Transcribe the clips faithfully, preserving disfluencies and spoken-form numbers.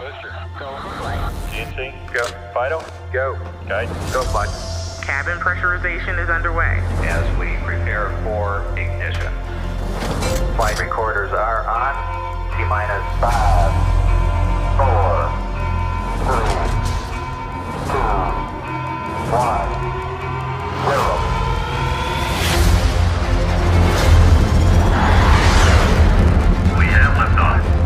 Booster, go. G N C, go. Fido, go. Guide, go, flight. Cabin pressurization is underway. As we prepare for ignition. Flight recorders are on. T minus five, four, three, two, one, zero. We have liftoff.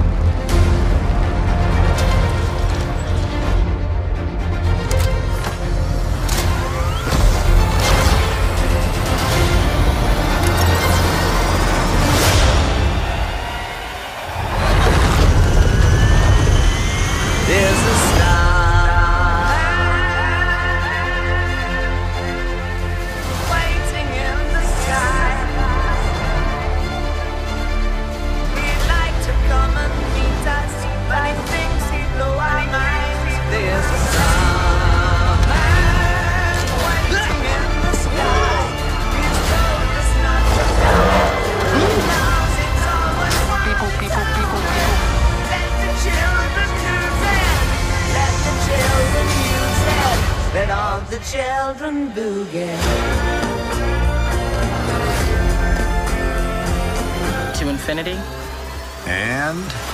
Children boogie to infinity and